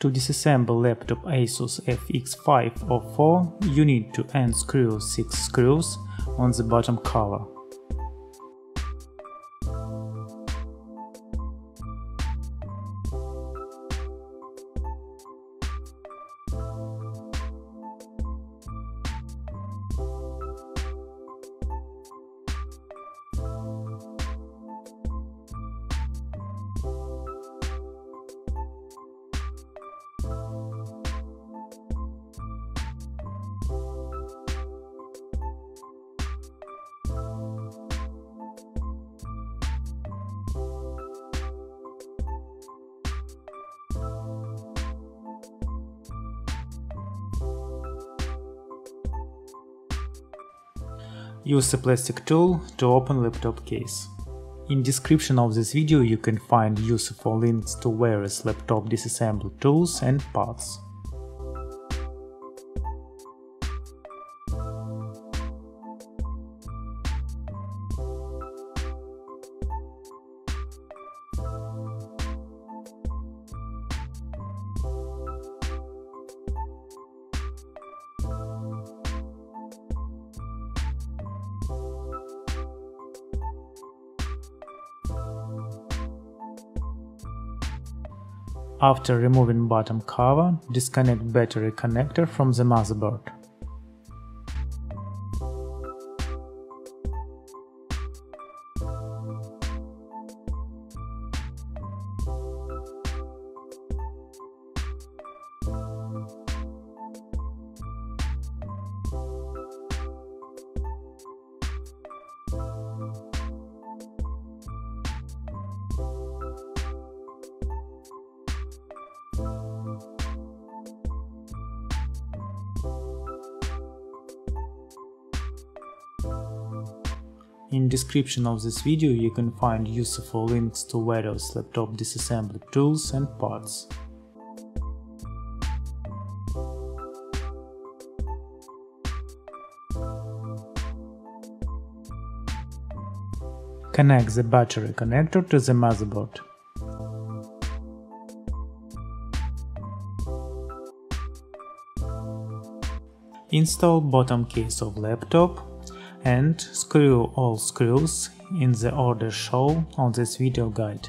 To disassemble laptop Asus FX504, you need to unscrew 6 screws on the bottom cover. Use a plastic tool to open laptop case. In description of this video you can find useful links to various laptop disassembly tools and parts. After removing bottom cover, disconnect battery connector from the motherboard. In description of this video you can find useful links to various laptop disassembly tools and parts. Connect the battery connector to the motherboard. Install bottom case of laptop and screw all screws in the order shown on this video guide.